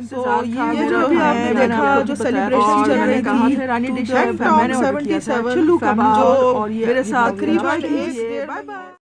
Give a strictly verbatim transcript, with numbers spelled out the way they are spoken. इंतजार था। ये जो भी आपने देखा जो सेलिब्रेशन चल रही थी रानी डिश, मैंने सेवेंटी सेवन जो मेरे साथ करीब। Bye bye.